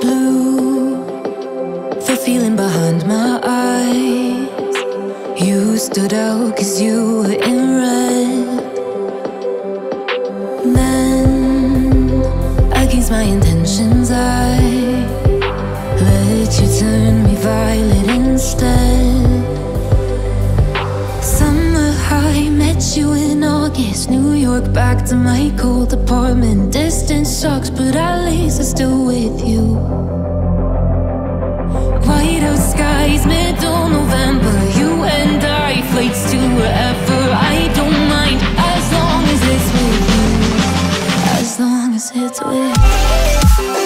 blue, the feeling behind my eyes. You stood out 'cause you were in red. Then, against my intentions, I let you turn me violet instead. Summer high, met you in August, New York, back to my cold apartment. Distance sucks, but at least I'm still with you. Whiteout skies, middle November, you and I, flights to wherever. I don't mind, as long as it's with you. As long as it's with you.